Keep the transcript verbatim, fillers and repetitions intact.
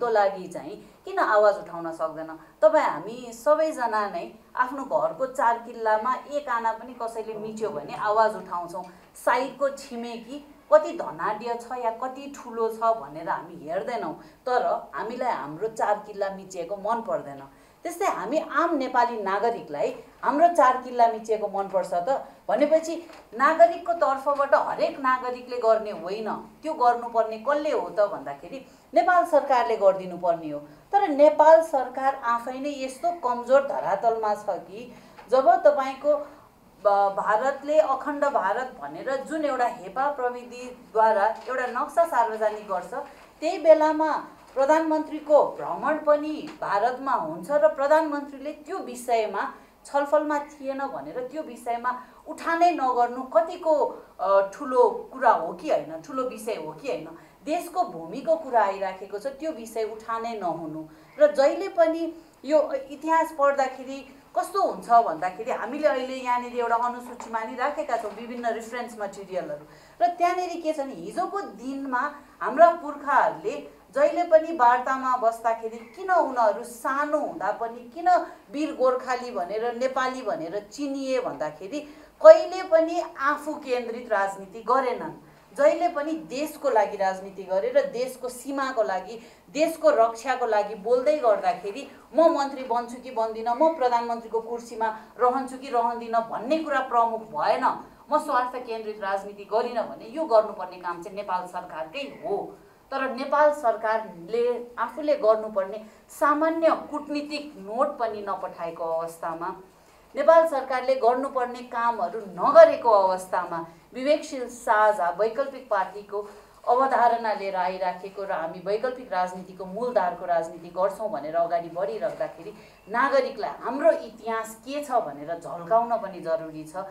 को लागि चाहिँ किन आवाज उठाउन सक्दैन? तपाई हामी सबैजना नै आफ्नो घरको चारकिल्लामा एक आना पनि कसैले मिट्यो भने आवाज उठाउँछौं। साइडको छिमेकी कति धनाढ्य छ या कति ठुलो छ भनेर हामी हेर्दैनौं, तर हामीलाई हाम्रो चारकिल्ला मिचेको मन पर्दैन। त्यस्तै हामी आम नेपाली नागरिकलाई हाम्रो चारकिल्ला मिचेको मनपर्छ त भनेपछि नागरिकको तर्फबाट हरेक नागरिकले गर्ने होइन, त्यो गर्नुपर्ने कसले हो त भन्दाखेरि नेपाल सरकारले गरिदिनुपर्ने हो। तर नेपाल सरकार आफै नै यस्तो कमजोर धरातलमा छ कि जब तपाईको भारतले अखण्ड भारत भनेर जुन एउटा हेपा प्रविधिद्वारा एउटा नक्सा सार्वजनिक गर्छ, त्यही बेलामा प्रधानमन्त्रीको भ्रमण पनि भारतमा हुन्छ र प्रधानमन्त्रीले त्यो विषयमा छलफलमा थिएन भनेर त्यो विषयमा उठानै नगर्नु कतिको ठुलो कुरा हो कि हैन, ठुलो विषय हो कि हैन? देशको भूमिको कुरा आइराखेको छ, त्यो विषय उठानै नहुनु र जहिले पनि यो इतिहास पढ्दाखेरि कस्तो हुन्छ भन्दाखेरि हामीले अहिले यहाँनेर एउटा अनुसूची मानिराखेका छौं, विभिन्न रेफरेन्स मटेरियलहरु, र त्यहाँनेर के छन् हिजोको दिनमा हाम्रा पुर्खाहरुले जहिले पनि वार्तामा बस्दाखेरि किन उनीहरु सानो हुँदा पनि किन वीर गोर्खाली भनेर नेपाली भनेर चिनिए भन्दाखेरि कहिले पनि आफू केन्द्रित राजनीति गरेनन्, जहिले पनि देशको लागि राजनीति गरेर देशको सीमाको लागि देशको रक्षाको लागि बोल्दै गर्दाखेरि म मन्त्री बन्छु कि बन्दिन, म प्रधानमन्त्रीको कुर्सीमा रहन्छु कि रहदिन भन्ने कुरा प्रमुख भएन। म स्वार्थ केन्द्रित राजनीति गरिन भने यो गर्नुपर्ने काम चाहिँ नेपाल सरकारकै हो, तर नेपाल सरकारले आफूले गर्नुपर्ने सामान्य कूटनीतिक नोट पनि नपठाएको अवस्थामा, नेपाल सरकारले गर्नुपर्ने कामहरु नगरेको अवस्थामा विवेकशील साझा वैकल्पिक पार्टीको अवधारणा लिएर आइराखेको र हामी वैकल्पिक राजनीतिको मूलधारको राजनीति गर्छौं भनेर अगाडि बढिराख्दाखेरि नागरिकलाई हाम्रो इतिहास के छ भनेर झल्काउन पनि जरुरी छ।